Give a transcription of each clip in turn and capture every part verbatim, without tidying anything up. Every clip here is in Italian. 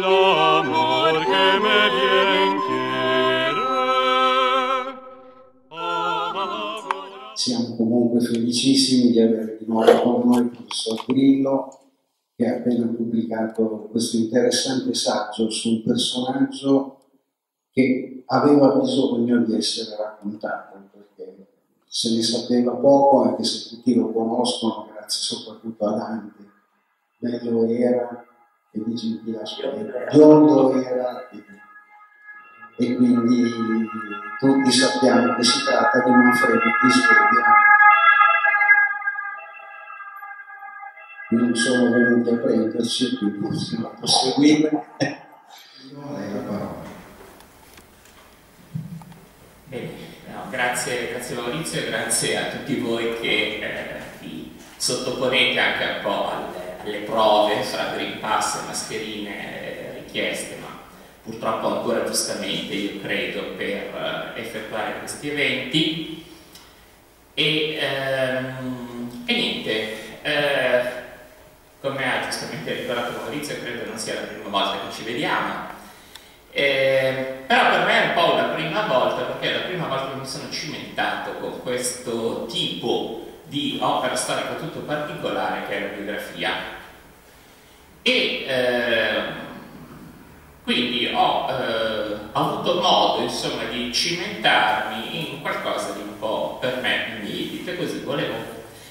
l'amor che me vien chiede. Siamo comunque felicissimi di avere di nuovo con noi il professor Grillo, che ha appena pubblicato questo interessante saggio su un personaggio che aveva bisogno di essere raccontato, perché se ne sapeva poco, anche se tutti lo conoscono, grazie soprattutto a Dante. Bello era e vigibile, biondo era, e, e quindi tutti sappiamo che si tratta di Manfredi di Svezia. Non sono venuti a prenderci, quindi possiamo proseguire. Bene, no, grazie, grazie Maurizio e grazie a tutti voi che eh, vi sottoponete anche un po' alle, alle prove fra Green Pass e mascherine richieste, ma purtroppo ancora giustamente, io credo, per effettuare questi eventi. E, ehm, e niente. Eh, Come ha giustamente ricordato Maurizio, credo non sia la prima volta che ci vediamo. Eh, però per me è un po' la prima volta, perché è la prima volta che mi sono cimentato con questo tipo di opera storica tutto particolare che è la biografia. E eh, quindi ho, eh, ho avuto modo, insomma, di cimentarmi in qualcosa di un po' per me inedito, così volevo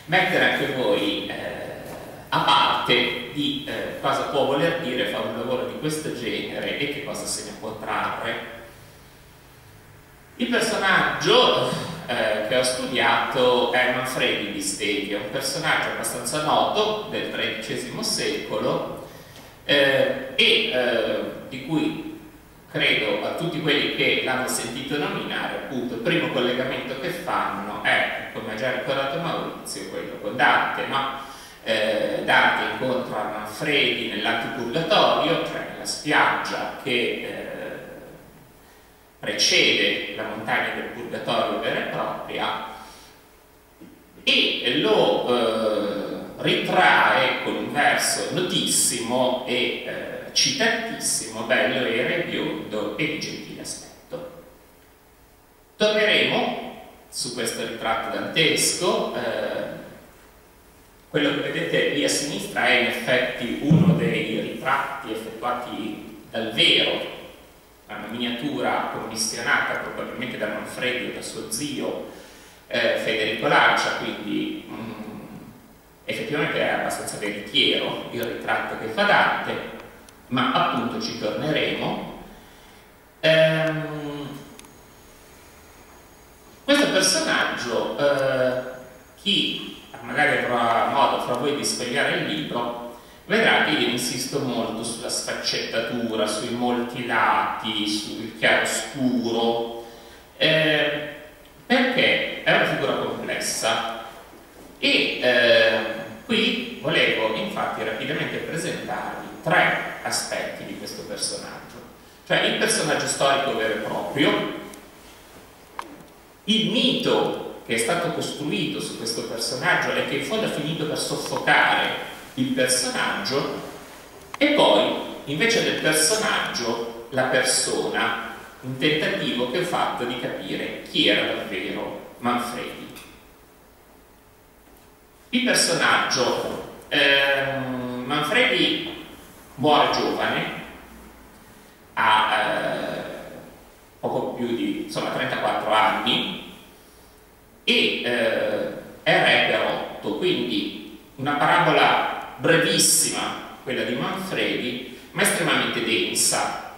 mettere anche voi eh, a parte di eh, cosa può voler dire fare un lavoro di questo genere e che cosa se ne può trarre. Il personaggio eh, che ho studiato è Manfredi di Svezia, un personaggio abbastanza noto del tredicesimo secolo eh, e eh, di cui credo a tutti quelli che l'hanno sentito nominare, appunto, il primo collegamento che fanno è, come ha già ricordato Maurizio, quello con Dante, ma Eh, Dante incontra Manfredi nell'atto Purgatorio, cioè nella spiaggia che eh, precede la montagna del Purgatorio vera e propria, e lo eh, ritrae con un verso notissimo e eh, citatissimo: bello era e biondo e di gentile aspetto. Torneremo su questo ritratto dantesco. eh, Quello che vedete lì a sinistra è in effetti uno dei ritratti effettuati dal vero, una miniatura commissionata probabilmente da Manfredi e da suo zio eh, Federico Lancia, quindi mm, effettivamente è abbastanza veritiero il ritratto che fa Dante, ma appunto ci torneremo. Ehm, questo personaggio, eh, chi magari avrà modo fra voi di sfogliare il libro, vedrà che io insisto molto sulla sfaccettatura, sui molti lati, sul chiaroscuro, eh, perché è una figura complessa. E eh, qui volevo infatti rapidamente presentarvi tre aspetti di questo personaggio, cioè il personaggio storico vero e proprio, il mito che è stato costruito su questo personaggio e che in fondo ha finito per soffocare il personaggio, e poi invece del personaggio la persona, un tentativo che ho fatto di capire chi era davvero Manfredi. Il personaggio, eh, Manfredi muore giovane, ha eh, poco più di, insomma, trentaquattro anni, e eh, è re per otto, quindi una parabola brevissima quella di Manfredi, ma estremamente densa,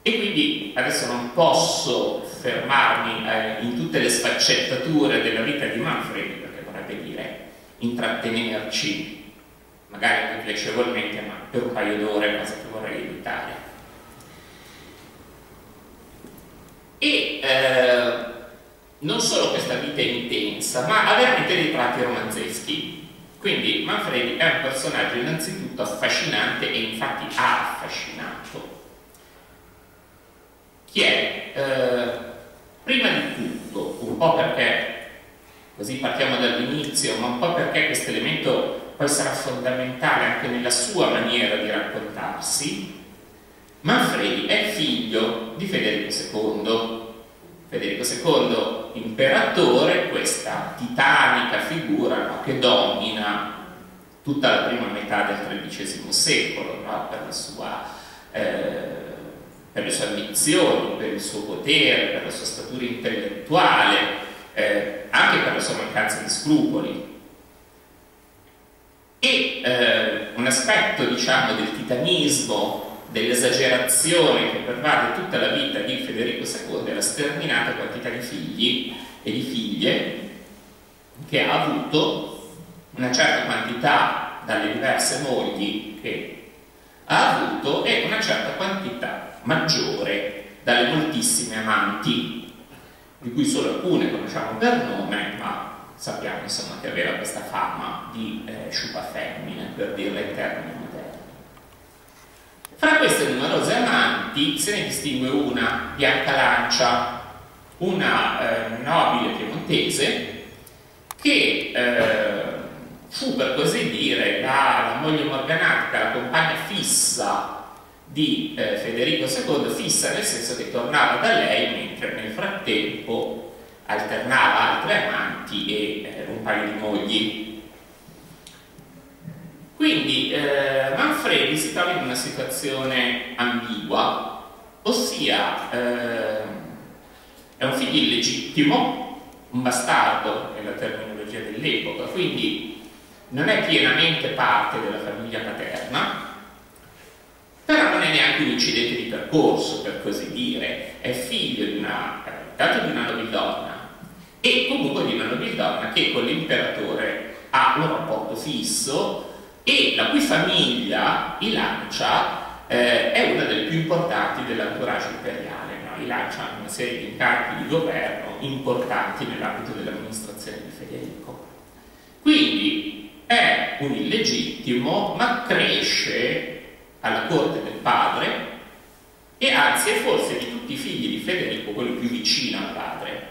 e quindi adesso non posso fermarmi eh, in tutte le sfaccettature della vita di Manfredi, perché vorrebbe dire intrattenerci magari anche piacevolmente, ma per un paio d'ore, cosa che vorrei evitare. E eh, non solo questa vita è intensa, ma ha veramente dei tratti romanzeschi. Quindi Manfredi è un personaggio innanzitutto affascinante, e infatti ha affascinato. Chi è? Eh, prima di tutto, un po' perché, così partiamo dall'inizio, ma un po' perché questo elemento poi sarà fondamentale anche nella sua maniera di raccontarsi. Manfredi è figlio di Federico secondo. Federico secondo, imperatore, questa titanica figura, no, che domina tutta la prima metà del tredicesimo secolo, no, per la sua, eh, per le sue ambizioni, per il suo potere, per la sua statura intellettuale, eh, anche per la sua mancanza di scrupoli. E eh, un aspetto, diciamo, del titanismo, dell'esagerazione che pervade tutta la vita di Federico secondo è la sterminata quantità di figli e di figlie che ha avuto, una certa quantità dalle diverse mogli che ha avuto e una certa quantità maggiore dalle moltissime amanti, di cui solo alcune conosciamo per nome, ma sappiamo insomma che aveva questa fama di eh, sciupa femmine, per dirla in termini. Fra queste numerose amanti se ne distingue una, Bianca Lancia, una eh, nobile piemontese che eh, fu, per così dire, la, la moglie morganatica, la compagna fissa di eh, Federico secondo, fissa nel senso che tornava da lei mentre nel frattempo alternava altre amanti e eh, un paio di mogli. Quindi eh, Manfredi si trova in una situazione ambigua, ossia eh, è un figlio illegittimo, un bastardo è la terminologia dell'epoca, quindi non è pienamente parte della famiglia paterna, però non è neanche un incidente di percorso, per così dire, è figlio di una, tanto di una nobildonna e comunque di una nobildonna che con l'imperatore ha un rapporto fisso e la cui famiglia, i Lancia, eh, è una delle più importanti dell'entourage imperiale. No? I Lancia hanno una serie di incarichi di governo importanti nell'ambito dell'amministrazione di Federico. Quindi è un illegittimo, ma cresce alla corte del padre e anzi è forse di tutti i figli di Federico quello più vicino al padre.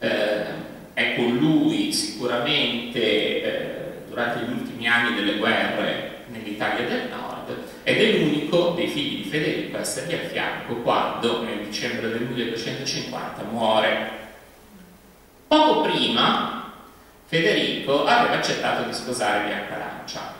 Eh, è con lui sicuramente... Eh, durante gli ultimi anni delle guerre nell'Italia del Nord, ed è l'unico dei figli di Federico a essergli a fianco quando, nel dicembre del milleduecentocinquanta, muore. Poco prima Federico aveva accettato di sposare Bianca Lancia.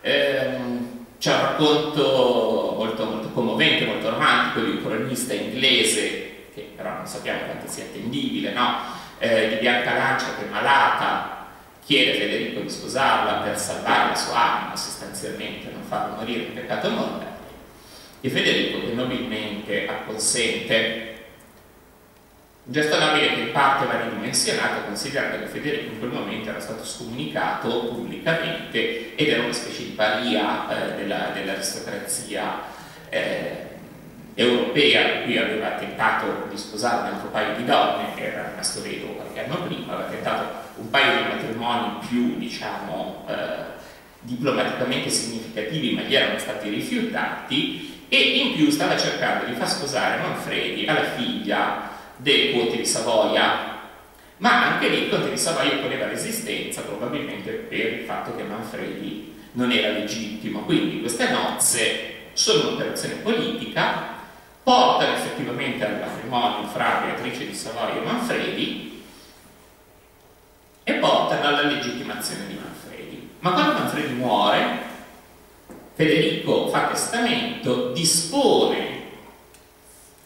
Ehm, c'è un racconto molto, molto commovente, molto romantico, di un cronista inglese, che però non sappiamo quanto sia attendibile, no? Eh, di Bianca Lancia che è malata, chiede a Federico di sposarla per salvare la sua anima, sostanzialmente, non farlo morire in peccato mortale, e Federico che nobilmente acconsente. Un gesto nobile che in parte va ridimensionato, considerando che Federico in quel momento era stato scomunicato pubblicamente ed era una specie di paria eh, della, dell'aristocrazia eh, europea, qui aveva tentato di sposare un altro paio di donne, che era rimasto vedovo qualche anno prima, aveva tentato un paio di matrimoni più, diciamo, eh, diplomaticamente significativi, ma gli erano stati rifiutati, e in più stava cercando di far sposare Manfredi alla figlia del conte di Savoia, ma anche lì il conte di Savoia poneva resistenza, probabilmente per il fatto che Manfredi non era legittimo. Quindi queste nozze sono un'operazione politica, portano effettivamente al matrimonio fra Beatrice di Savoia e Manfredi, e portano alla legittimazione di Manfredi. Ma quando Manfredi muore, Federico fa testamento, dispone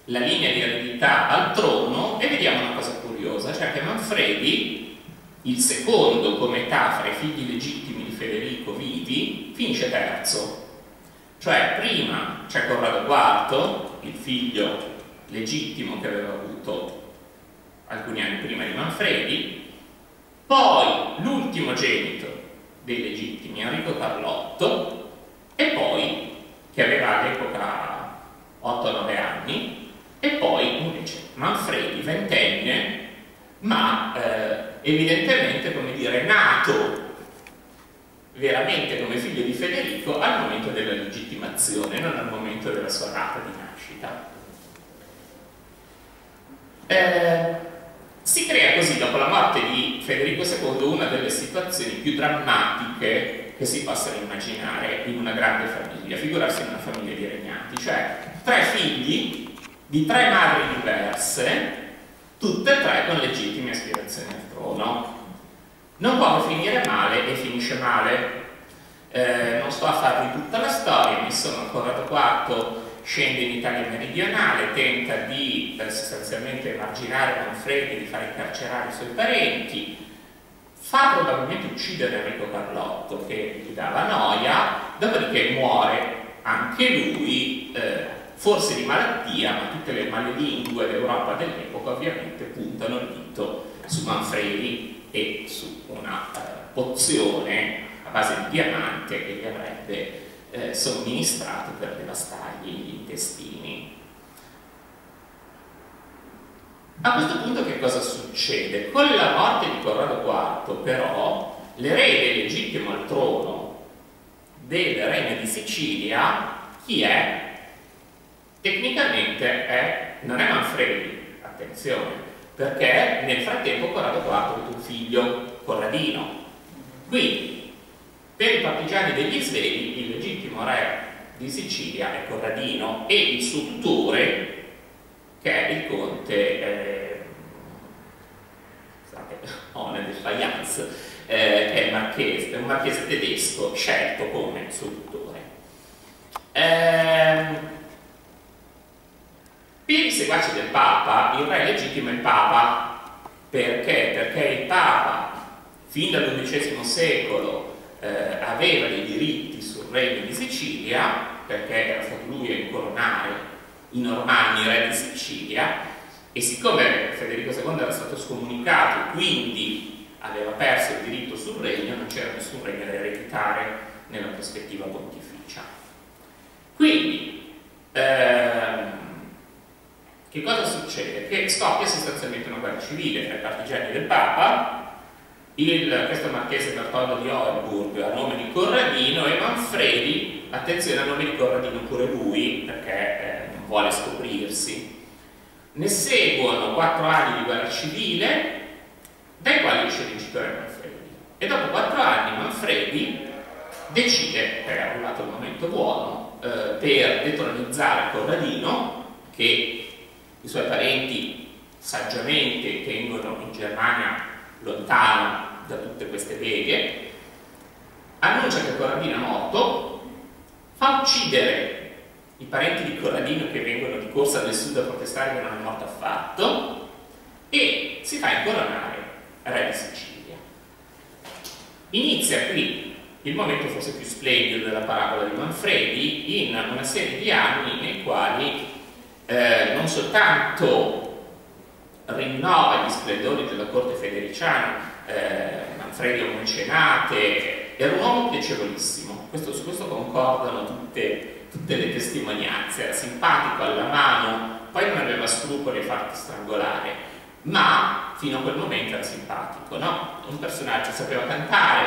la linea di eredità al trono, e vediamo una cosa curiosa, cioè che Manfredi, il secondo come età fra i figli legittimi di Federico vivi, finisce terzo. Cioè prima c'è Corrado quarto, il figlio legittimo che aveva avuto alcuni anni prima di Manfredi, poi l'ultimo genito dei legittimi, Enrico Carlotto, e poi, che aveva all'epoca otto nove anni, e poi invece Manfredi, ventenne, ma eh, evidentemente, come dire, nato veramente come figlio di Federico al momento della legittimazione, non al momento della sua data di nascita. Eh, Si crea così, dopo la morte di Federico secondo, una delle situazioni più drammatiche che si possano immaginare in una grande famiglia, figurarsi in una famiglia di regnanti, cioè tre figli di tre madri diverse, tutte e tre con legittime aspirazioni al trono. Non può finire male e finisce male. Eh, non sto a farvi tutta la storia, mi sono Corrado quarto scende in Italia meridionale, tenta di eh, sostanzialmente emarginare Manfredi, di far incarcerare i suoi parenti, fa probabilmente uccidere Enrico Carlotto che gli dava noia, dopodiché muore anche lui, eh, forse di malattia, ma tutte le malelingue d'Europa dell'epoca ovviamente puntano il dito su Manfredi e su una eh, pozione a base di diamante che gli avrebbe Eh, somministrato per devastargli gli intestini. A questo punto che cosa succede? Con la morte di Corrado quarto però l'erede legittimo al trono del regno di Sicilia chi è? Tecnicamente è, non è Manfredi, attenzione, perché nel frattempo Corrado quarto ha avuto un figlio, Corradino. Quindi per i partigiani degli Svevi il legittimo re di Sicilia è Corradino e il suo tutore, che è il conte eh, scusate, One del Faianz, eh, è, marchese, è un marchese tedesco scelto come suo tutore. Eh, per i seguaci del Papa il re legittimo è il Papa. Perché? Perché il Papa fin dall'undicesimo secolo Eh, aveva dei diritti sul regno di Sicilia, perché era stato lui a incoronare i normanni re di Sicilia, e siccome Federico secondo era stato scomunicato, quindi aveva perso il diritto sul regno, non c'era nessun regno da ereditare nella prospettiva pontificia. Quindi ehm, che cosa succede? Che scoppia sostanzialmente una guerra civile tra i partigiani del Papa, Il, questo marchese Bertoldo di Orburg a nome di Corradino, e Manfredi, attenzione, a nome di Corradino pure lui, perché eh, non vuole scoprirsi. Ne seguono quattro anni di guerra civile, dai quali esce vincitore Manfredi, e dopo quattro anni Manfredi decide, è arrivato il momento buono, eh, per detronizzare Corradino, che i suoi parenti saggiamente tengono in Germania lontano da tutte queste beghe. Annuncia che Corradino è morto, fa uccidere i parenti di Corradino che vengono di corsa del sud a protestare che non è morto affatto, e si fa incoronare re di Sicilia. Inizia qui il momento forse più splendido della parabola di Manfredi, in una serie di anni nei quali eh, non soltanto rinnova gli splendori della corte federiciana, eh, Manfredi è un mecenate, era un uomo piacevolissimo, questo, su questo concordano tutte, tutte le testimonianze, era simpatico alla mano, poi non aveva scrupoli a farti strangolare, ma fino a quel momento era simpatico, no? Un personaggio, sapeva cantare,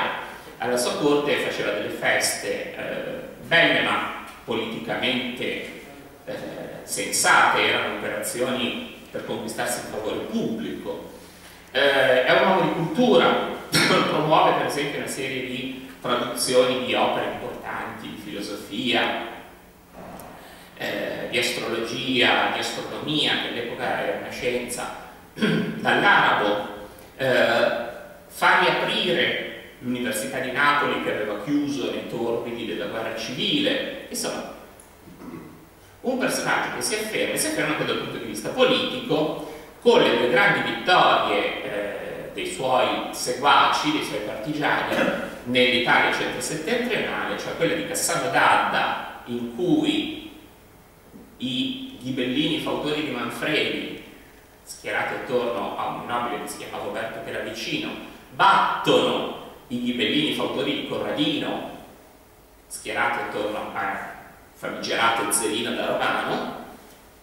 alla sua corte faceva delle feste eh, belle ma politicamente eh, sensate, erano operazioni per conquistarsi il favore pubblico. Eh, è un uomo di cultura, promuove per esempio una serie di traduzioni di opere importanti, di filosofia, eh, di astrologia, di astronomia, che all'epoca era una scienza, dall'arabo. Eh, fa riaprire l'Università di Napoli che aveva chiuso nei torbidi della guerra civile, insomma. Un personaggio che si afferma, e si afferma anche dal punto di vista politico, con le due grandi vittorie eh, dei suoi seguaci, dei suoi partigiani nell'Italia centro-settentrionale, cioè quella di Cassano d'Adda, in cui i Ghibellini fautori di Manfredi, schierati attorno a un nobile che si chiamava Roberto Pelavicino, battono i Ghibellini fautori di Corradino, schierati attorno a famigerato Ezzelino da Romano,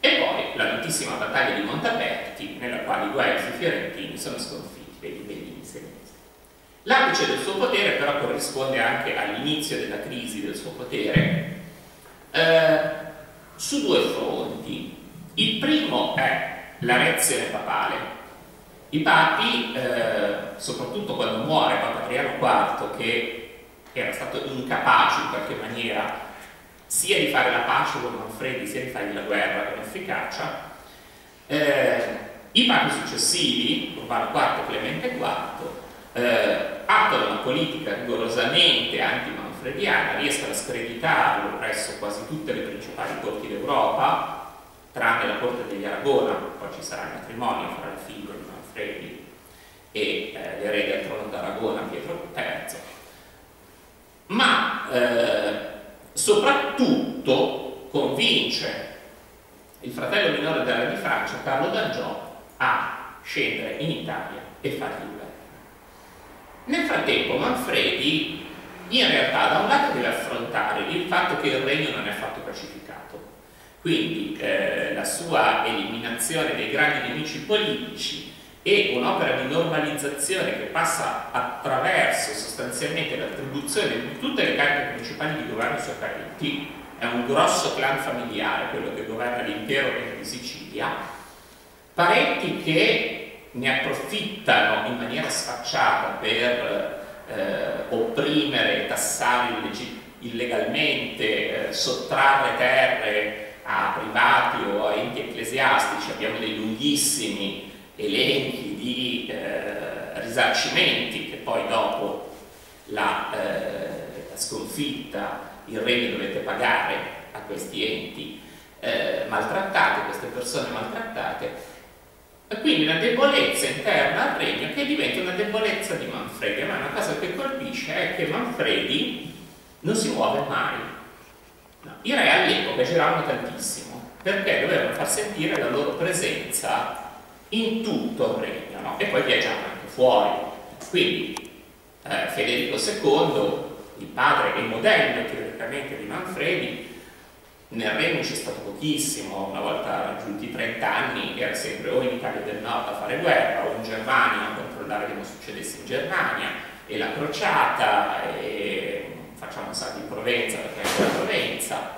e poi la notissima battaglia di Montaperti, nella quale i guelfi fiorentini sono sconfitti dai ghibellini senesi. L'apice del suo potere però corrisponde anche all'inizio della crisi del suo potere eh, su due fronti. Il primo è l'arezione papale. Infatti, eh, soprattutto quando muore Papa Adriano quarto, che era stato incapace in qualche maniera sia di fare la pace con Manfredi sia di fargli la guerra con efficacia, eh, i papi successivi, Urbano quarto e Clemente quarto, eh, attuano una politica rigorosamente anti-manfrediana, riescono a screditarlo presso quasi tutte le principali corti d'Europa, tranne la corte degli Aragona, poi ci sarà il matrimonio fra il figlio di Manfredi e eh, l'erede al trono d'Aragona, Pietro terzo, ma eh, soprattutto convince il fratello minore della Re di Francia, Carlo d'Angiò, a scendere in Italia e fargli guerra. Nel frattempo Manfredi in realtà da un lato deve affrontare il fatto che il regno non è affatto pacificato, quindi eh, la sua eliminazione dei grandi nemici politici e un'opera di normalizzazione che passa attraverso sostanzialmente l'attribuzione di tutte le cariche principali di governo ai suoi parenti. È un grosso clan familiare quello che governa l'intero regno di Sicilia, parenti che ne approfittano in maniera sfacciata per eh, opprimere, tassare illegalmente, eh, sottrarre terre a privati o a enti ecclesiastici. Abbiamo dei lunghissimi elenchi di eh, risarcimenti che poi dopo la, eh, la sconfitta il regno dovete pagare a questi enti eh, maltrattati, queste persone maltrattate. Quindi una debolezza interna al regno che diventa una debolezza di Manfredi, ma una cosa che colpisce è che Manfredi non si muove mai. No. I re all'epoca giravano tantissimo perché dovevano far sentire la loro presenza in tutto il regno, no? E poi viaggiavano anche fuori. Quindi eh, Federico secondo, il padre e il modello teoricamente di Manfredi, nel regno c'è stato pochissimo. Una volta raggiunti i trenta anni era sempre o in Italia del Nord a fare guerra o in Germania a controllare che non succedesse in Germania, e la crociata, e facciamo un salto in Provenza perché è la Provenza,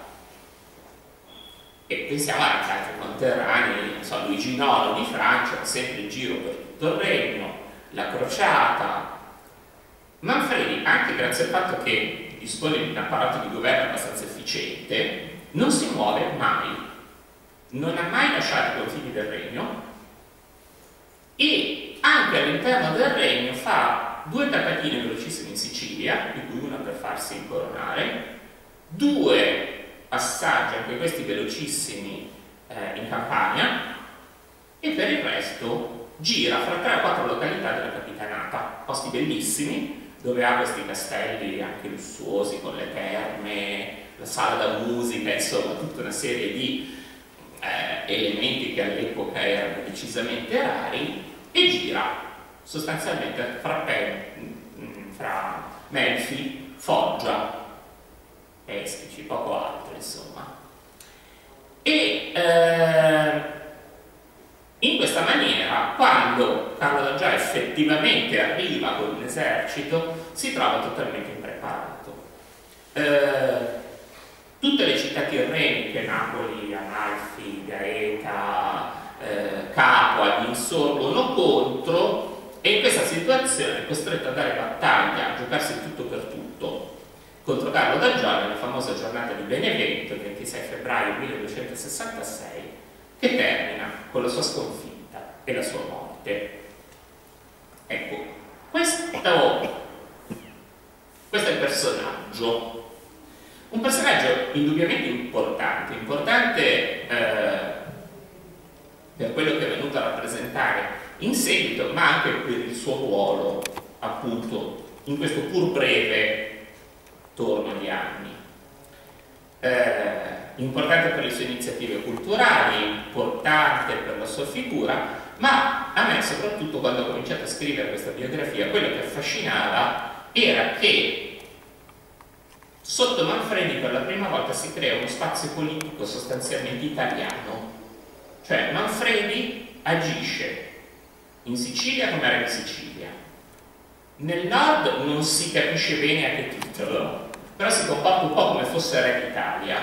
e pensiamo anche altri conterranei, non so, Luigi Nono di Francia, sempre in giro per tutto il regno, la crociata. Manfredi, anche grazie al fatto che dispone di un apparato di governo abbastanza efficiente, non si muove mai, non ha mai lasciato i confini del regno, e anche all'interno del regno fa due tapatine velocissime in Sicilia, di cui una per farsi incoronare, due passaggi anche questi velocissimi eh, in Campania, e per il resto gira fra tre o quattro località della capitanata, posti bellissimi dove ha questi castelli anche lussuosi con le terme, la sala da musica, insomma tutta una serie di eh, elementi che all'epoca erano decisamente rari, e gira sostanzialmente fra, fra Melfi, Foggia, Peschici, poco altro insomma. E eh, in questa maniera, quando Carlo d'Angiò effettivamente arriva con un esercito, si trova totalmente impreparato. Eh, Tutte le città tirreniche, Napoli, Amalfi, Gaeta, eh, Capua, gli insorgono contro, e in questa situazione è costretto a dare battaglia, a giocarsi tutto per tutto, contro Carlo d'Angiò nella famosa giornata di Benevento, il ventisei febbraio milleduecentosessantasei, che termina con la sua sconfitta e la sua morte. Ecco, questo, questo è il personaggio. Un personaggio indubbiamente importante, importante eh, per quello che è venuto a rappresentare in seguito, ma anche per il suo ruolo, appunto, in questo pur breve torno di anni. Eh, importante per le sue iniziative culturali, importante per la sua figura, ma a me, soprattutto quando ho cominciato a scrivere questa biografia, quello che affascinava era che sotto Manfredi per la prima volta si crea uno spazio politico sostanzialmente italiano, cioè Manfredi agisce in Sicilia come era in Sicilia, nel nord non si capisce bene a che titolo, però si comporta un po' come fosse re d'Italia.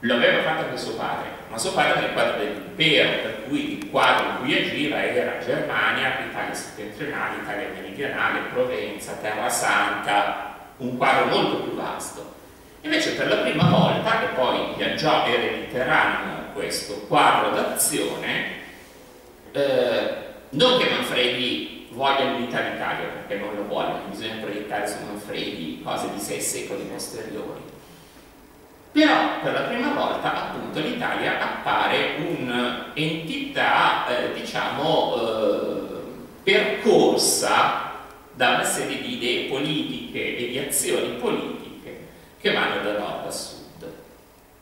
Lo aveva fatto anche suo padre, ma soprattutto nel quadro dell'impero, per cui il quadro in cui agiva era Germania, Italia settentrionale, Italia meridionale, Provenza, Terra Santa, un quadro molto più vasto. Invece per la prima volta, che poi viaggiò erediterando questo quadro d'azione, eh, non che Manfredi voglia militare l'Italia, perché non lo vuole, bisogna proiettare su Manfredi cose di sei secoli posteriori. Però per la prima volta appunto l'Italia appare un'entità eh, diciamo eh, percorsa da una serie di idee politiche e di azioni politiche che vanno da nord a sud.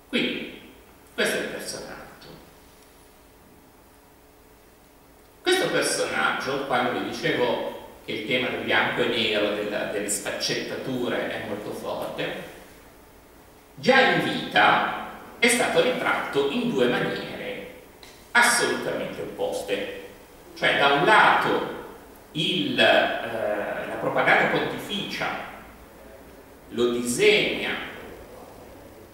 Quindi questo è il personaggio. Questo personaggio, quando vi dicevo che il tema del bianco e nero, della, delle sfaccettature è molto forte, già in vita è stato ritratto in due maniere assolutamente opposte, cioè da un lato il, eh, la propaganda pontificia lo disegna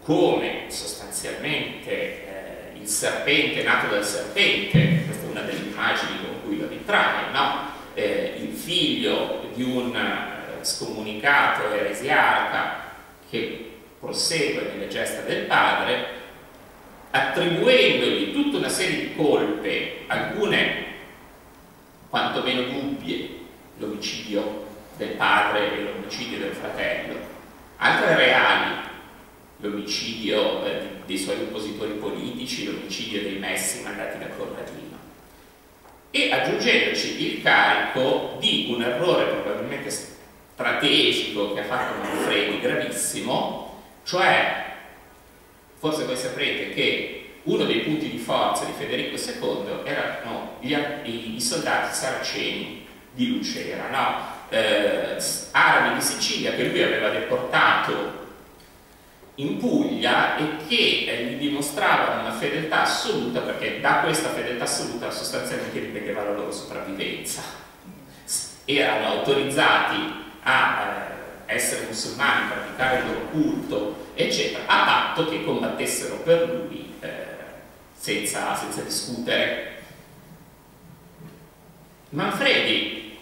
come sostanzialmente eh, il serpente nato dal serpente, questa è una delle immagini con cui lo ritrae, no? eh, il figlio di un eh, scomunicato eresiarca che prosegue nelle gesta del padre, attribuendogli tutta una serie di colpe, alcune quantomeno dubbie, l'omicidio del padre e l'omicidio del fratello, altre reali, l'omicidio eh, dei suoi oppositori politici, l'omicidio dei messi mandati da Corradino, e aggiungendoci il carico di un errore probabilmente strategico che ha fatto Manfredi gravissimo, cioè, forse voi saprete che uno dei punti di forza di Federico secondo erano gli, i, i soldati saraceni di Lucera, no? eh, arabi di Sicilia che lui aveva deportato in Puglia e che eh, gli dimostravano una fedeltà assoluta, perché da questa fedeltà assoluta sostanzialmente dipendeva la loro sopravvivenza. Erano autorizzati a eh, essere musulmani, praticare il loro culto, eccetera, a patto che combattessero per lui eh, senza, senza discutere. Manfredi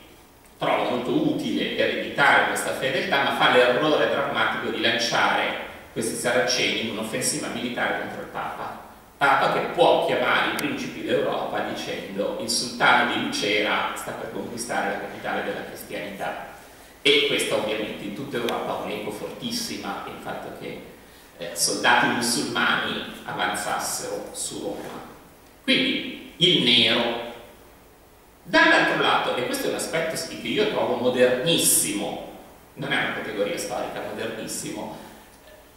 trova molto utile ereditare questa fedeltà, ma fa l'errore drammatico di lanciare questi saraceni in un'offensiva militare contro il Papa. Papa che può chiamare i principi d'Europa dicendo: il sultano di Lucera sta per conquistare la capitale della cristianità. E questo ovviamente in tutta Europa ha un'eco fortissima, il fatto che eh, soldati musulmani avanzassero su Roma. Quindi il nero. Dall'altro lato, e questo è un aspetto che io trovo modernissimo, non è una categoria storica, modernissimo,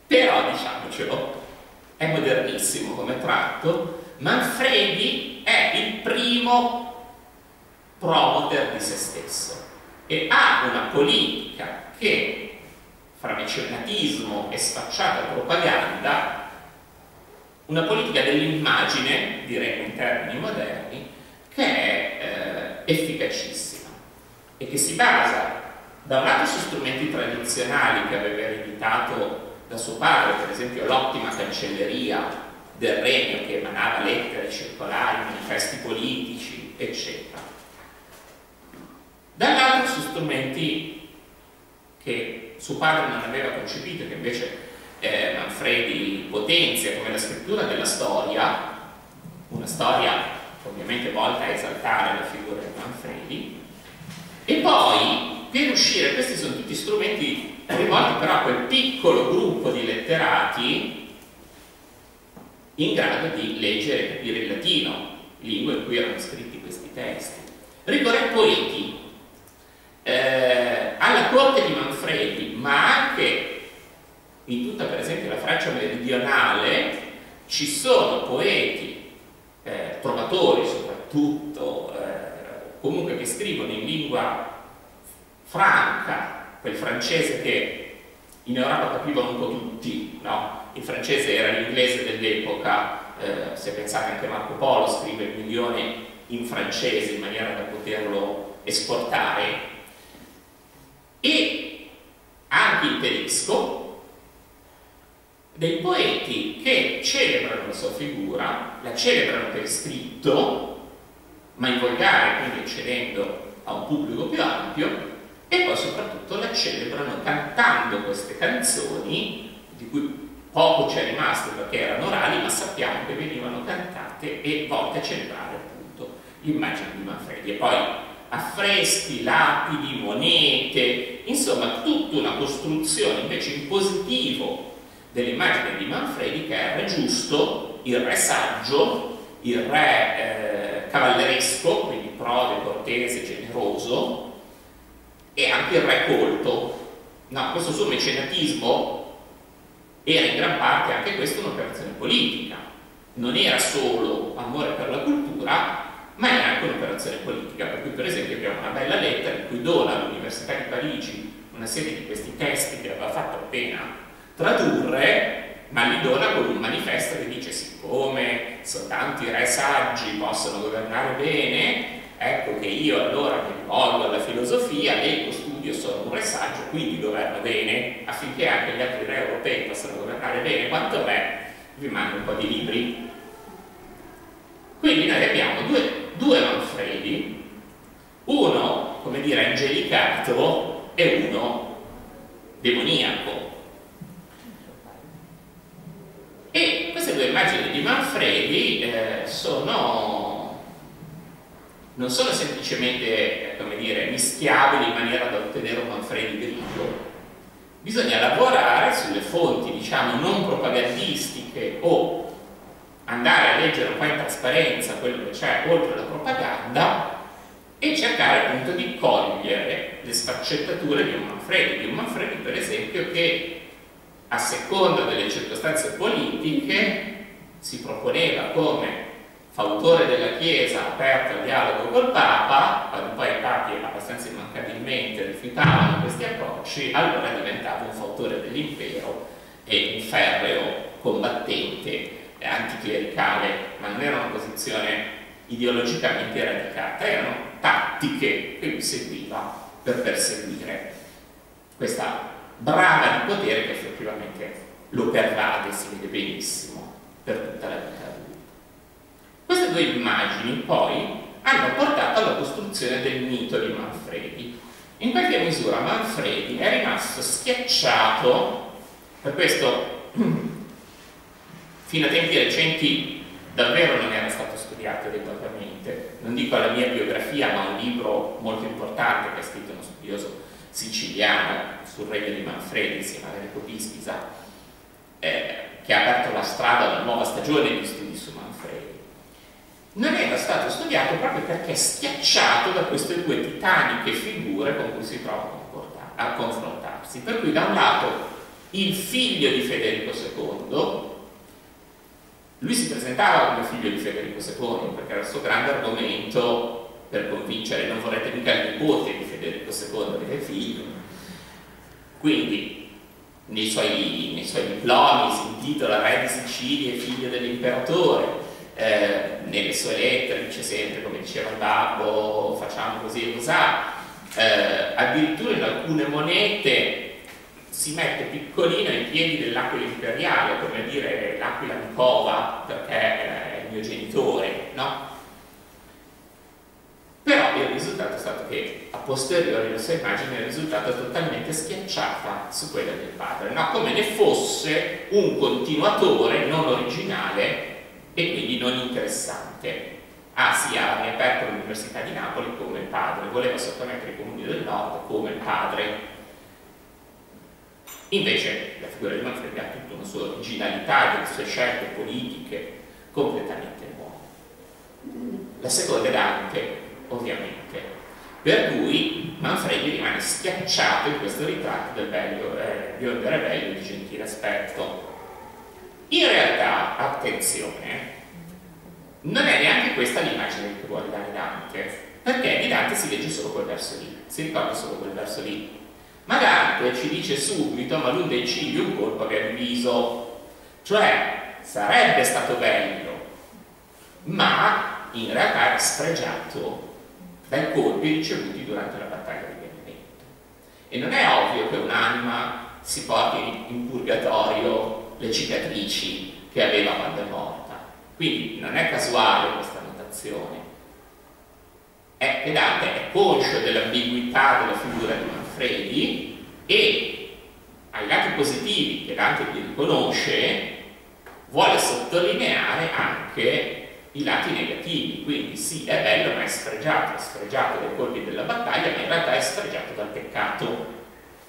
però diciamocelo, è modernissimo come tratto. Manfredi è il primo promoter di se stesso e ha una politica che, fra mecenatismo e sfacciata propaganda, una politica dell'immagine, direi in termini moderni, che è eh, efficacissima e che si basa da un lato su strumenti tradizionali che aveva ereditato da suo padre, per esempio l'ottima cancelleria del regno che emanava lettere circolari, manifesti politici, eccetera. Dall'altro su strumenti che suo padre non aveva concepito, che invece eh, Manfredi potenzia, come la scrittura della storia, una storia ovviamente volta a esaltare la figura di Manfredi, e poi per uscire, questi sono tutti strumenti rivolti però a quel piccolo gruppo di letterati in grado di leggere e capire il latino, lingua in cui erano scritti questi testi. Rigore poeti. Eh, alla corte di Manfredi, ma anche in tutta per esempio la Francia meridionale, ci sono poeti, eh, trovatori soprattutto, eh, comunque che scrivono in lingua franca, quel francese che in Europa capivano un po' tutti, no? Il francese era l'inglese dell'epoca, eh, se pensate anche Marco Polo scrive il milione in francese in maniera da poterlo esportare, e anche il tedesco, dei poeti che celebrano la sua figura, la celebrano per scritto, ma in volgare, quindi accedendo a un pubblico più ampio, e poi soprattutto la celebrano cantando queste canzoni, di cui poco c'è rimasto perché erano orali, ma sappiamo che venivano cantate e volte a celebrare appunto l'immagine di Manfredi. E poi affreschi, lapidi, monete, insomma tutta una costruzione invece in positivo dell'immagine di Manfredi, che è il re giusto, il re saggio, il re eh, cavalleresco, quindi prode, cortese, generoso, e anche il re colto. No, questo suo mecenatismo era in gran parte anche questa un'operazione politica, non era solo amore per la cultura, ma era anche un'operazione politica, per cui per esempio abbiamo una bella lettera in cui dona all'Università di Parigi una serie di questi testi che aveva fatto appena tradurre, ma li dona con un manifesto che dice: siccome soltanto i re saggi possono governare bene, ecco che io allora mi rivolgo alla filosofia, lei lo studio, sono un re saggio, quindi governo bene, affinché anche gli altri re europei possano governare bene, quanto me vi mando un po' di libri. Quindi noi abbiamo due, due Manfredi, uno, come dire, angelicato e uno demoniaco. E queste due immagini di Manfredi eh, sono, non sono semplicemente, come dire, mischiabili in maniera da ottenere un Manfredi grigio. Bisogna lavorare sulle fonti, diciamo, non propagandistiche, o andare a leggere un po' in trasparenza quello che c'è oltre la propaganda e cercare appunto di cogliere le sfaccettature di un Manfredi, di un Manfredi per esempio che a seconda delle circostanze politiche si proponeva come fautore della Chiesa aperto al dialogo col Papa, quando poi i papi abbastanza immancabilmente rifiutavano questi approcci, allora diventava un fautore dell'impero e un ferreo combattente anticlericale, ma non era una posizione ideologicamente radicata, erano tattiche che lui seguiva per perseguire questa brava di potere che effettivamente lo pervade, si vede benissimo per tutta la vita. Queste due immagini poi hanno portato alla costruzione del mito di Manfredi. In qualche misura Manfredi è rimasto schiacciato, per questo fino a tempi recenti davvero non era stato studiato adeguatamente, non dico la mia biografia, ma un libro molto importante che ha scritto uno studioso siciliano sul regno di Manfredi insieme a Enrico Pispisa, eh, che ha aperto la strada a una nuova stagione di studi su Manfredi, non era stato studiato proprio perché è schiacciato da queste due titaniche figure con cui si trova a confrontarsi, per cui da un lato il figlio di Federico secondo, lui si presentava come figlio di Federico secondo perché era il suo grande argomento per convincere, non vorrete mica il nipote di Federico secondo, avete figlio. Quindi nei suoi, nei suoi diplomi si intitola Re di Sicilia e figlio dell'imperatore, eh, nelle sue lettere dice sempre, come diceva il babbo, facciamo così e così, eh, addirittura in alcune monete si mette piccolino ai piedi dell'aquila imperiale, come dire l'aquila di Cova, perché è il mio genitore, no? Però il risultato è stato che a posteriori la sua immagine è risultata totalmente schiacciata su quella del padre, no? Come ne fosse un continuatore non originale e quindi non interessante. Ah sì, ha riaperto l'Università di Napoli come il padre, voleva sottomettere i comuni del nord come il padre. Invece la figura di Manfredi ha tutta una sua originalità, delle sue scelte politiche completamente nuove. La seconda è Dante, ovviamente, per cui Manfredi rimane schiacciato in questo ritratto del bello, eh, biondo e bello di gentile aspetto. In realtà, attenzione, non è neanche questa l'immagine che vuole dare Dante, perché di Dante si legge solo quel verso lì, si ricorda solo quel verso lì, ma Dante ci dice subito, ma lui dei cigli un colpo aveva il viso, cioè sarebbe stato bello, ma in realtà era sfregiato dai colpi ricevuti durante la battaglia di Benevento. E non è ovvio che un'anima si porti in purgatorio le cicatrici che aveva quando è morta. Quindi non è casuale questa notazione, è che Dante è conscio dell'ambiguità della figura di Manfredi e ai lati positivi che Dante gli riconosce vuole sottolineare anche i lati negativi, quindi sì, è bello ma è sfregiato, è sfregiato dai colpi della battaglia, ma in realtà è sfregiato dal peccato.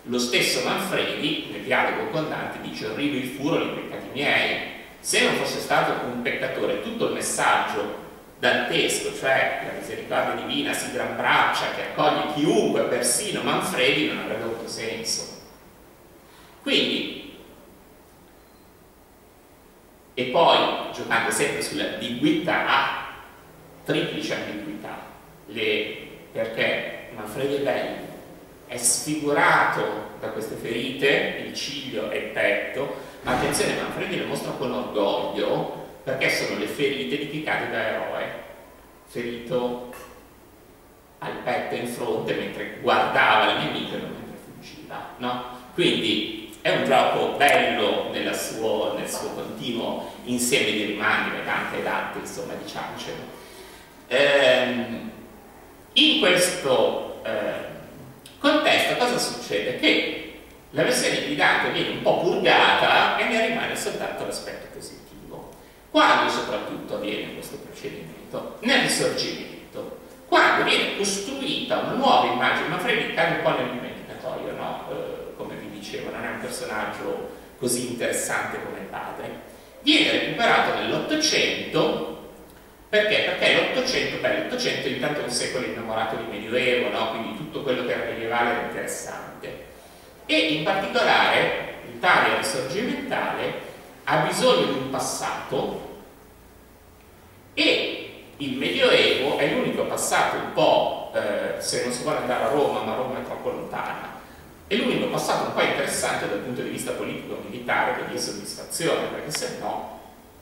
Lo stesso Manfredi, nel dialogo con Dante, dice: orrido il furo nei peccati miei. Se non fosse stato un peccatore, tutto il messaggio dantesco, cioè la misericordia divina si gran braccia, che accoglie chiunque, persino Manfredi, non avrebbe avuto senso. Quindi, e poi, giocando sempre sull'ambiguità, triplice ambiguità, le, perché Manfredi è bello, è sfigurato da queste ferite, il ciglio e il petto, ma attenzione, Manfredi le mostra con orgoglio, perché sono le ferite di chi cade da eroe, ferito al petto in fronte mentre guardava il nemico e non mentre fuggiva, no? Quindi, è un gioco bello nella suo, nel suo continuo insieme di rimandine, Dante e Dante, insomma, diciamocelo. Ehm, in questo eh, contesto cosa succede? Che la versione di Dante viene un po' purgata e ne rimane soltanto l'aspetto positivo. Quando soprattutto avviene questo procedimento? Nel Risorgimento, quando viene costruita una nuova immagine. Manfredi cade un po' nel dimenticatoio, no? Eh, non è un personaggio così interessante come padre, viene recuperato nell'Ottocento. Perché? Perché l'Ottocento, beh, l'Ottocento intanto è un secolo innamorato di Medioevo, no? Quindi tutto quello che era medievale era interessante, e in particolare l'Italia risorgimentale ha bisogno di un passato, e il Medioevo è l'unico passato un po', eh, se non si vuole andare a Roma, ma Roma è troppo lontana, è l'unico passato un po' interessante dal punto di vista politico-militare che dia soddisfazione, perché se no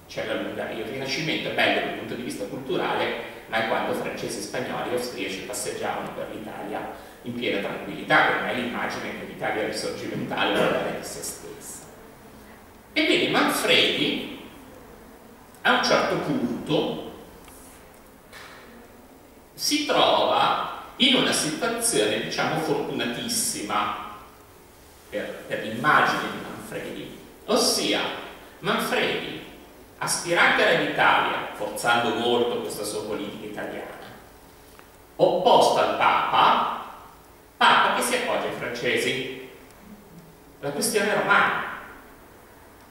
c'è la lunga. Il Rinascimento è bello dal punto di vista culturale, ma è quando francesi, spagnoli e austriaci passeggiavano per l'Italia in piena tranquillità, che non è l'immagine che l'Italia risorgimentale era di se stessa. E quindi Manfredi a un certo punto si trova in una situazione, diciamo, fortunatissima per, per l'immagine di Manfredi, ossia Manfredi, aspirante all'Italia, forzando molto questa sua politica italiana, opposto al Papa, Papa che si appoggia ai francesi. La questione romana,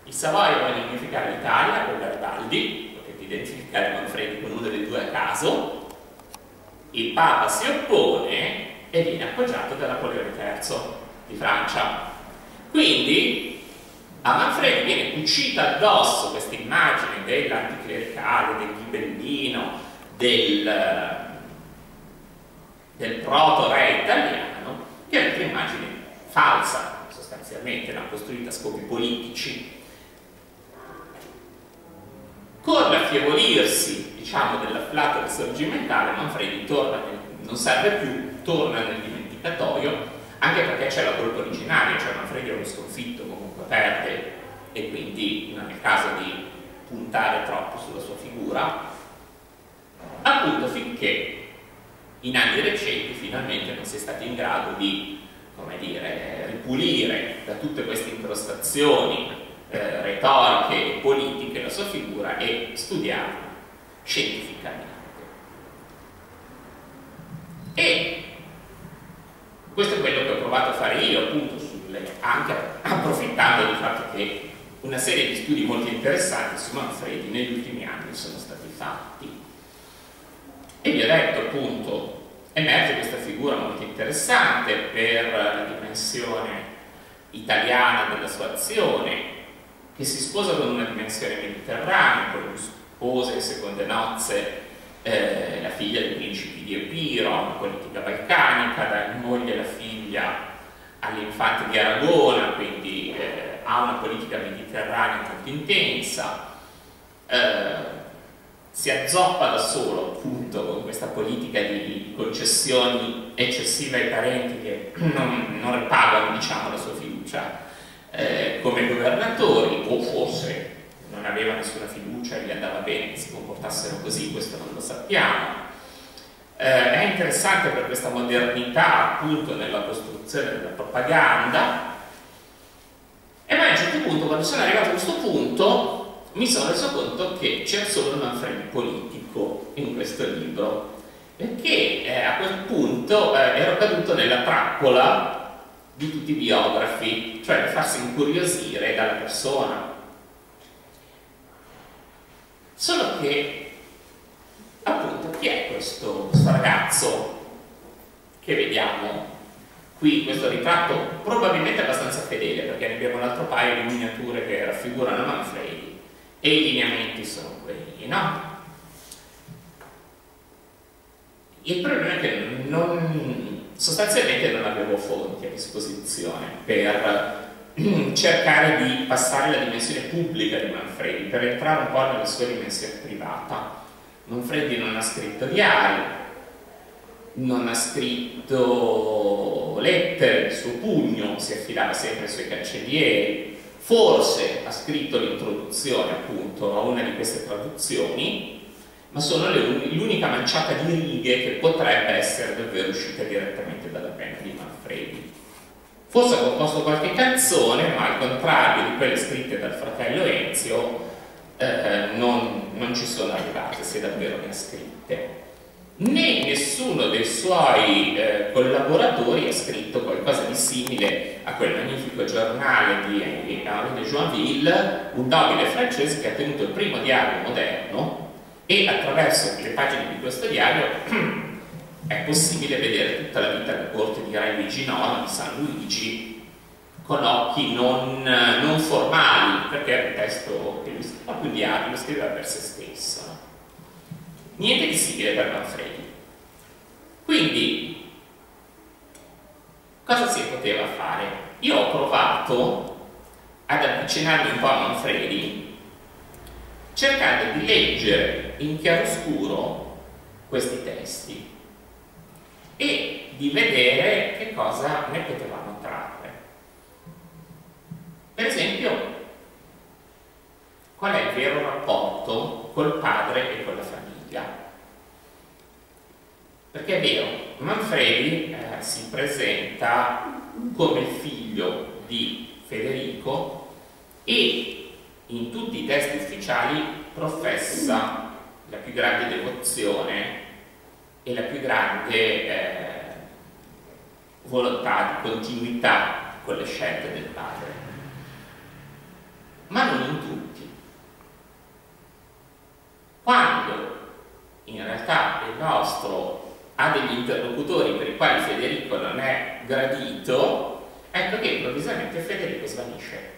i Savoia vogliono unificare l'Italia con Garibaldi, potete identificare Manfredi con uno dei due a caso, il Papa si oppone e viene appoggiato da Napoleone terzo di Francia. Quindi a Manfredi viene cucita addosso questa immagine dell'anticlericale, del ghibellino, del, del proto-re italiano, che è un'immagine falsa, sostanzialmente, no? Costruita a scopi politici. Con l'affievolirsi, diciamo, dell'afflato risorgimentale, Manfredi torna nel, non serve più, torna nel dimenticatoio, anche perché c'è la colpa originaria, cioè Manfredi è uno sconfitto, comunque perde, e quindi non è caso di puntare troppo sulla sua figura, appunto finché in anni recenti finalmente non si è stati in grado di, come dire, ripulire da tutte queste incrostazioni eh, retoriche e politiche la sua figura e studiarla scientificamente. E questo è quello che ho provato a fare io, appunto, sulle, anche approfittando del fatto che una serie di studi molto interessanti su Manfredi negli ultimi anni sono stati fatti. E vi ho detto, appunto, emerge questa figura molto interessante per la dimensione italiana della sua azione, che si sposa con una dimensione mediterranea, con cui sposa in seconde nozze Eh, la figlia dei principi di Epiro, una politica balcanica, dà in moglie la figlia all'infante di Aragona, quindi eh, ha una politica mediterranea molto intensa, eh, si azzoppa da solo, appunto, con questa politica di concessioni eccessive ai parenti che non, non ripagano, diciamo, la sua fiducia eh, come governatori. o forse non aveva nessuna fiducia e gli andava bene che si comportassero così, questo non lo sappiamo. Eh, è interessante per questa modernità appunto nella costruzione della propaganda. E ma a un certo punto, quando sono arrivato a questo punto, mi sono reso conto che c'è solo un Manfredi politico in questo libro, perché eh, a quel punto eh, ero caduto nella trappola di tutti i biografi, cioè di farsi incuriosire dalla persona. Solo che, appunto, chi è questo, questo ragazzo che vediamo qui, questo ritratto probabilmente abbastanza fedele, perché ne abbiamo un altro paio di miniature che raffigurano Manfredi e i lineamenti sono quelli, no? Il problema è che non, sostanzialmente non avevo fonti a disposizione per cercare di passare la dimensione pubblica di Manfredi, per entrare un po' nella sua dimensione privata. Manfredi non ha scritto diari, non ha scritto lettere, il suo pugno si affidava sempre ai suoi cancellieri, forse ha scritto l'introduzione appunto a una di queste traduzioni, ma sono l'unica manciata di righe che potrebbe essere davvero uscita direttamente dalla penna di Manfredi. Forse ha composto qualche canzone, ma al contrario di quelle scritte dal fratello Ezio, eh, non, non ci sono arrivate, se davvero ne ha scritte. Né nessuno dei suoi eh, collaboratori ha scritto qualcosa di simile a quel magnifico giornale di Henri de Joinville, un nobile francese che ha tenuto il primo diario moderno, e attraverso le pagine di questo diario è possibile vedere tutta la vita della corte di Re Luigi Nono, di San Luigi, con occhi non, non formali, perché era un testo che lui scriveva, più diario, lo scriveva per se stesso. Niente di simile per Manfredi. Quindi, cosa si poteva fare? Io ho provato ad avvicinarmi un po' a Manfredi, cercando di leggere in chiaroscuro questi testi e di vedere che cosa ne potevamo trarre. Per esempio, qual è il vero rapporto col padre e con la famiglia? Perché è vero, Manfredi eh, si presenta come figlio di Federico e in tutti i testi ufficiali professa la più grande devozione e la più grande eh, volontà di continuità con le scelte del padre, ma non in tutti, quando in realtà il nostro ha degli interlocutori per i quali Federico non è gradito. Ecco che improvvisamente Federico svanisce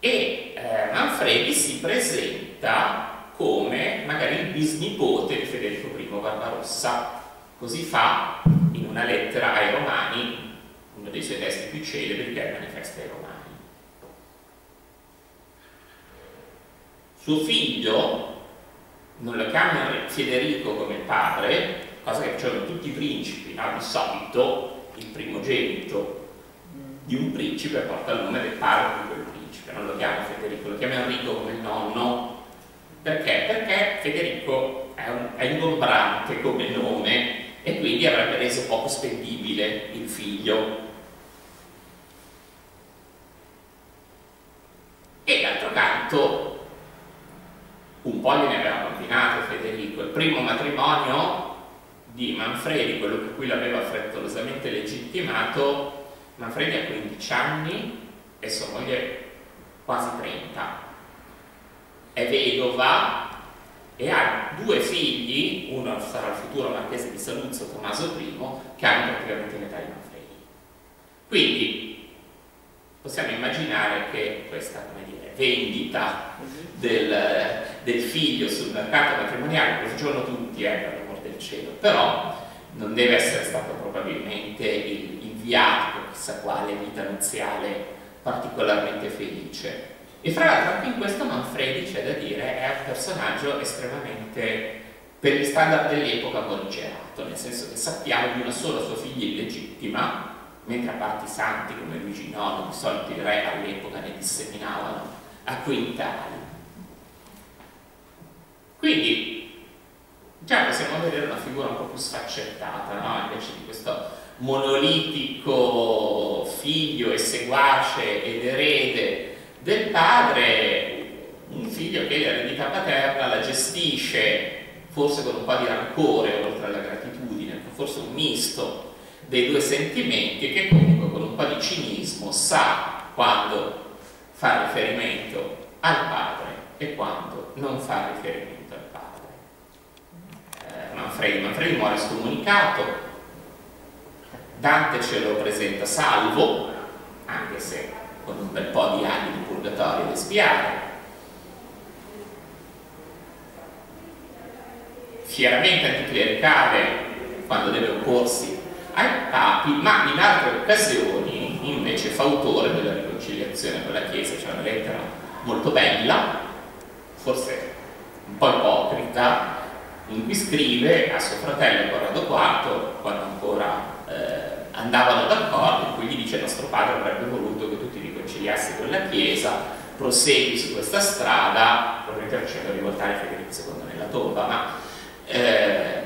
e eh, Manfredi si presenta come magari il bisnipote di Federico primo Barbarossa. Così fa in una lettera ai Romani, uno dei suoi testi più celebri, che è il Manifesto ai Romani. Suo figlio non lo chiama Federico come padre, cosa che facevano tutti i principi, no? Di solito il primogenito di un principe porta il nome del padre di quel principe. Non lo chiama Federico, lo chiama Enrico come nonno. Perché? Perché Federico è, un, è ingombrante come nome e quindi avrebbe reso poco spendibile il figlio. E d'altro canto, un po' gliene aveva combinato Federico. Il primo matrimonio di Manfredi, quello per cui l'aveva frettolosamente legittimato, Manfredi ha quindici anni e sua moglie quasi trenta, è vedova e ha due figli, uno sarà il futuro marchese di Saluzzo, Tommaso primo, che hanno praticamente l'età di Manfredi. Quindi possiamo immaginare che questa, come dire, vendita del, del figlio sul mercato matrimoniale, lo facevano tutti, eh, per l'amor del cielo, però non deve essere stato probabilmente inviato chissà quale vita nuziale particolarmente felice. E fra l'altro anche in questo Manfredi, c'è da dire, è un personaggio estremamente, per gli standard dell'epoca, morigerato, nel senso che sappiamo di una sola sua figlia illegittima, mentre a parte i santi come Luigi Nono, di solito i re all'epoca ne disseminavano a quintali. Quindi già possiamo vedere una figura un po' più sfaccettata, no? Invece di questo monolitico figlio e seguace ed erede del padre, un figlio che l'eredità paterna la gestisce forse con un po' di rancore oltre alla gratitudine, forse un misto dei due sentimenti, e che comunque con un po' di cinismo sa quando fa riferimento al padre e quando non fa riferimento al padre. eh, Manfredi, Manfredi muore scomunicato, Dante ce lo presenta salvo, anche se con un bel po' di anni di purgatorio da spiare. Fieramente anticlericale quando deve opporsi ai papi, ma in altre occasioni invece fa autore della riconciliazione con la Chiesa. C'è una lettera molto bella, forse un po' ipocrita, in cui scrive a suo fratello Corrado quarto, quando ancora Eh, andavano d'accordo, in cui gli dice: nostro padre avrebbe voluto che tu ti riconciliassi con la Chiesa, prosegui su questa strada, probabilmente facendo rivoltare Federico secondo nella tomba. Ma eh,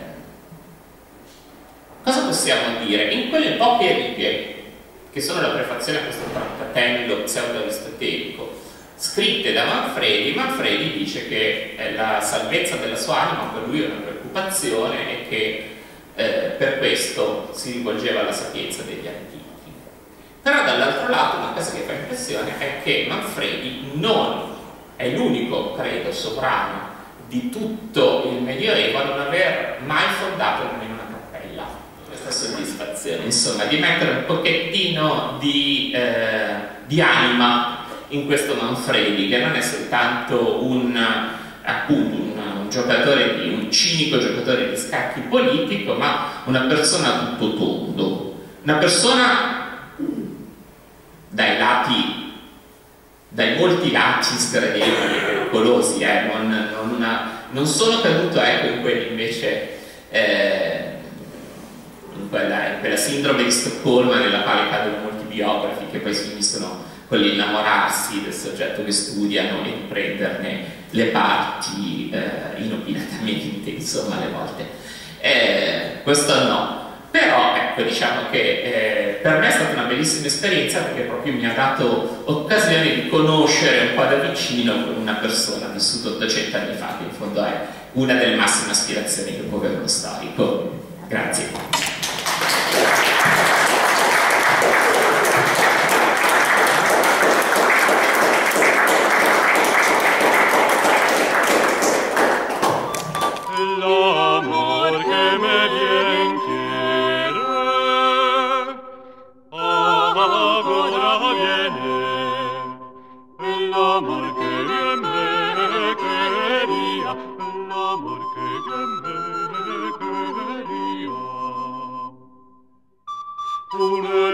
cosa possiamo dire? In quelle poche righe che sono la prefazione a questo trattatello pseudo-aristotelico scritte da Manfredi, Manfredi dice che eh, la salvezza della sua anima per lui è una preoccupazione e che Eh, per questo si rivolgeva alla sapienza degli antichi. Però dall'altro lato una cosa che fa impressione è che Manfredi non è l'unico, credo, sovrano di tutto il Medioevo a non aver mai fondato nemmeno una cappella. Questa soddisfazione, insomma, di mettere un pochettino di, eh, di anima in questo Manfredi, che non è soltanto un, appunto, un, un giocatore di un cinico giocatore di scacchi politico, ma una persona tutto tondo, una persona dai lati, dai molti lati sgradevoli e pericolosi. eh, non, non, una, non sono caduto ecco in quelli invece eh, in, quella, in quella sindrome di Stoccolma nella quale cadono molti biografi, che poi finiscono con l'innamorarsi del soggetto che studiano e di prenderne le parti eh, inopinatamente, insomma, alle volte. Eh, questo no, però ecco, diciamo che eh, per me è stata una bellissima esperienza, perché proprio mi ha dato occasione di conoscere un po' da vicino una persona vissuta ottocento anni fa, che in fondo è una delle massime aspirazioni che può avere uno storico. Grazie. Oh,